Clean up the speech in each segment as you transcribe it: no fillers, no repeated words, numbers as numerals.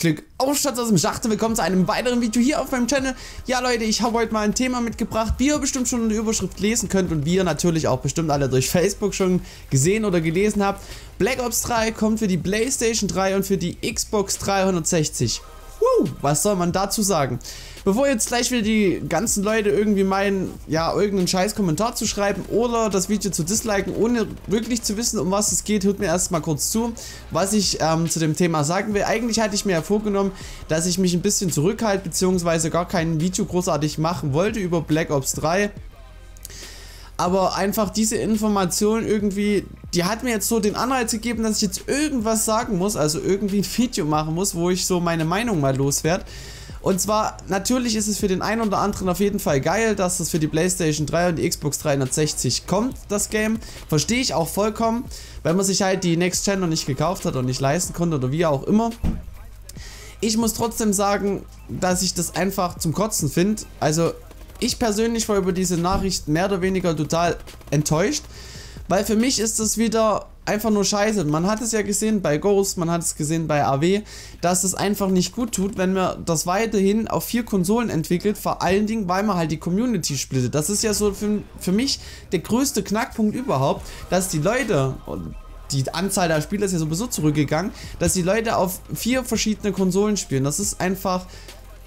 Glück auf, Schatz aus dem Schachtel. Willkommen zu einem weiteren Video hier auf meinem Channel. Ja Leute, ich habe heute mal ein Thema mitgebracht, wie ihr bestimmt schon in der Überschrift lesen könnt und wie ihr natürlich auch bestimmt alle durch Facebook schon gesehen oder gelesen habt. Black Ops 3 kommt für die PlayStation 3 und für die Xbox 360. Was soll man dazu sagen? Bevor jetzt gleich wieder die ganzen Leute irgendwie meinen, ja, irgendeinen scheiß Kommentar zu schreiben oder das Video zu disliken, ohne wirklich zu wissen, um was es geht, hört mir erstmal kurz zu, was ich zu dem Thema sagen will. Eigentlich hatte ich mir ja vorgenommen, dass ich mich ein bisschen zurückhalte, beziehungsweise gar kein Video großartig machen wollte über Black Ops 3. Aber einfach diese Information irgendwie, die hat mir jetzt so den Anreiz gegeben, dass ich jetzt irgendwas sagen muss, also irgendwie ein Video machen muss, wo ich so meine Meinung mal loswerde. Und zwar, natürlich ist es für den einen oder anderen auf jeden Fall geil, dass das für die PlayStation 3 und die Xbox 360 kommt, das Game. Verstehe ich auch vollkommen, wenn man sich halt die Next Gen noch nicht gekauft hat und nicht leisten konnte oder wie auch immer. Ich muss trotzdem sagen, dass ich das einfach zum Kotzen finde, also... Ich persönlich war über diese Nachricht mehr oder weniger total enttäuscht, weil für mich ist das wieder einfach nur scheiße. Man hat es ja gesehen bei Ghost, man hat es gesehen bei AW, dass es einfach nicht gut tut, wenn man das weiterhin auf 4 Konsolen entwickelt, vor allen Dingen, weil man halt die Community splittet. Das ist ja so für mich der größte Knackpunkt überhaupt, dass die Leute... Die Anzahl der Spieler ist ja sowieso zurückgegangen, dass die Leute auf 4 verschiedene Konsolen spielen. Das ist einfach...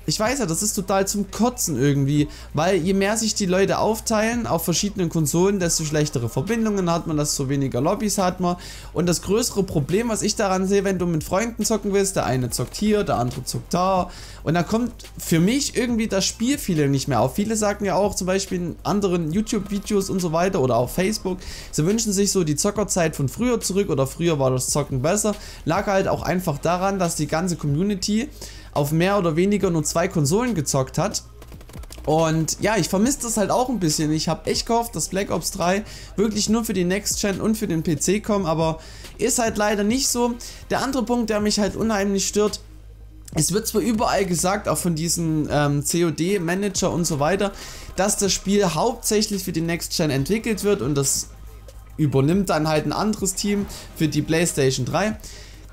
Ich weiß ja, das ist total zum Kotzen irgendwie, weil je mehr sich die Leute aufteilen auf verschiedenen Konsolen, desto schlechtere Verbindungen hat man, desto weniger Lobbys hat man. Und das größere Problem, was ich daran sehe, wenn du mit Freunden zocken willst, der eine zockt hier, der andere zockt da. Und da kommt für mich irgendwie das Spiel viele nicht mehr auf. Viele sagen ja auch zum Beispiel in anderen YouTube-Videos und so weiter oder auf Facebook, sie wünschen sich so die Zockerzeit von früher zurück oder früher war das Zocken besser. Lag halt auch einfach daran, dass die ganze Community... auf mehr oder weniger nur 2 Konsolen gezockt hat. Und ja, ich vermisse das halt auch ein bisschen. Ich habe echt gehofft, dass Black Ops 3 wirklich nur für die Next Gen und für den PC kommt, aber ist halt leider nicht so. Der andere Punkt, der mich halt unheimlich stört, es wird zwar überall gesagt, auch von diesen COD-Manager und so weiter, dass das Spiel hauptsächlich für die Next Gen entwickelt wird und das übernimmt dann halt ein anderes Team für die PlayStation 3.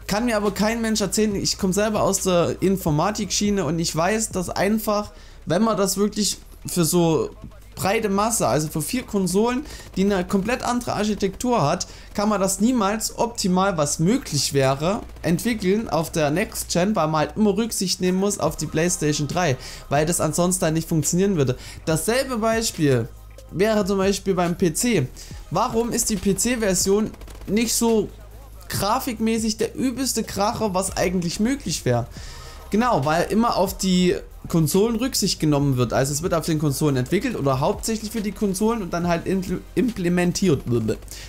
Kann mir aber kein Mensch erzählen, ich komme selber aus der Informatikschiene und ich weiß, dass einfach, wenn man das wirklich für so breite Masse, also für 4 Konsolen, die eine komplett andere Architektur hat, kann man das niemals optimal, was möglich wäre, entwickeln auf der Next Gen, weil man halt immer Rücksicht nehmen muss auf die PlayStation 3, weil das ansonsten halt nicht funktionieren würde. Dasselbe Beispiel wäre zum Beispiel beim PC. Warum ist die PC-Version nicht so grafikmäßig der übelste Kracher, was eigentlich möglich wäre? Genau, weil immer auf die Konsolen Rücksicht genommen wird. Also es wird auf den Konsolen entwickelt oder hauptsächlich für die Konsolen und dann halt implementiert.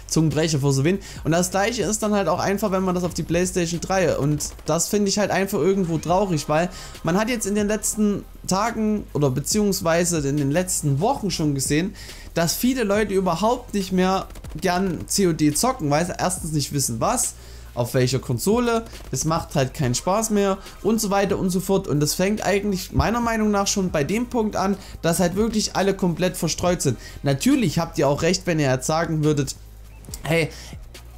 Zungenbrecher vor so wen. Und das gleiche ist dann halt auch einfach, wenn man das auf die PlayStation 3 und das finde ich halt einfach irgendwo traurig, weil man hat jetzt in den letzten Tagen oder beziehungsweise in den letzten Wochen schon gesehen, dass viele Leute überhaupt nicht mehr gern COD zocken, weil sie erstens nicht wissen was, auf welcher Konsole, es macht halt keinen Spaß mehr und so weiter und so fort. Und das fängt eigentlich meiner Meinung nach schon bei dem Punkt an, dass halt wirklich alle komplett verstreut sind. Natürlich habt ihr auch recht, wenn ihr jetzt sagen würdet, hey,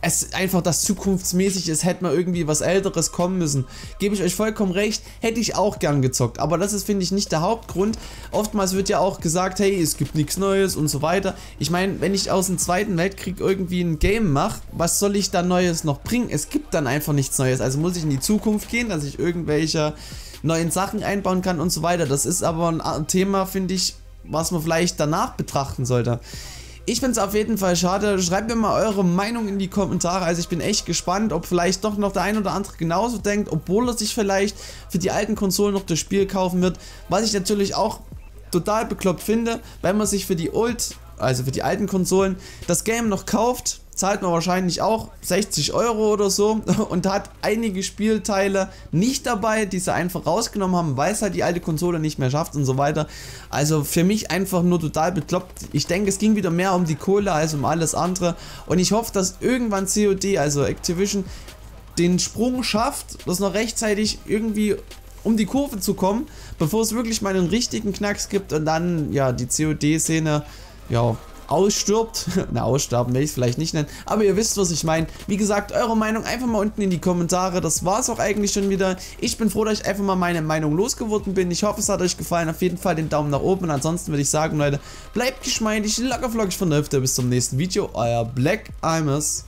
es ist einfach, dass zukunftsmäßig ist, hätte mal irgendwie was Älteres kommen müssen. Gebe ich euch vollkommen recht, hätte ich auch gern gezockt. Aber das ist, finde ich, nicht der Hauptgrund. Oftmals wird ja auch gesagt, hey, es gibt nichts Neues und so weiter. Ich meine, wenn ich aus dem Zweiten Weltkrieg irgendwie ein Game mache, was soll ich da Neues noch bringen? Es gibt dann einfach nichts Neues. Also muss ich in die Zukunft gehen, dass ich irgendwelche neuen Sachen einbauen kann und so weiter. Das ist aber ein Thema, finde ich, was man vielleicht danach betrachten sollte. Ich finde es auf jeden Fall schade. Schreibt mir mal eure Meinung in die Kommentare. Also ich bin echt gespannt, ob vielleicht doch noch der ein oder andere genauso denkt, obwohl er sich vielleicht für die alten Konsolen noch das Spiel kaufen wird. Was ich natürlich auch total bekloppt finde, wenn man sich für die alten Konsolen das Game noch kauft, zahlt man wahrscheinlich auch 60 € oder so und hat einige Spielteile nicht dabei, die sie einfach rausgenommen haben, weil es halt die alte Konsole nicht mehr schafft und so weiter. Also für mich einfach nur total bekloppt. Ich denke, es ging wieder mehr um die Kohle als um alles andere und ich hoffe, dass irgendwann COD, also Activision, den Sprung schafft, das noch rechtzeitig irgendwie um die Kurve zu kommen, bevor es wirklich mal einen richtigen Knacks gibt und dann ja die COD-Szene ja ausstirbt. Na, aussterben will ich es vielleicht nicht nennen, aber ihr wisst, was ich meine. Wie gesagt, eure Meinung einfach mal unten in die Kommentare. Das war es auch eigentlich schon wieder. Ich bin froh, dass ich einfach mal meine Meinung losgeworden bin. Ich hoffe, es hat euch gefallen. Auf jeden Fall den Daumen nach oben. Und ansonsten würde ich sagen, Leute, bleibt geschmeidig, lockerflockig von der Hüfte. Bis zum nächsten Video. Euer Blackymas.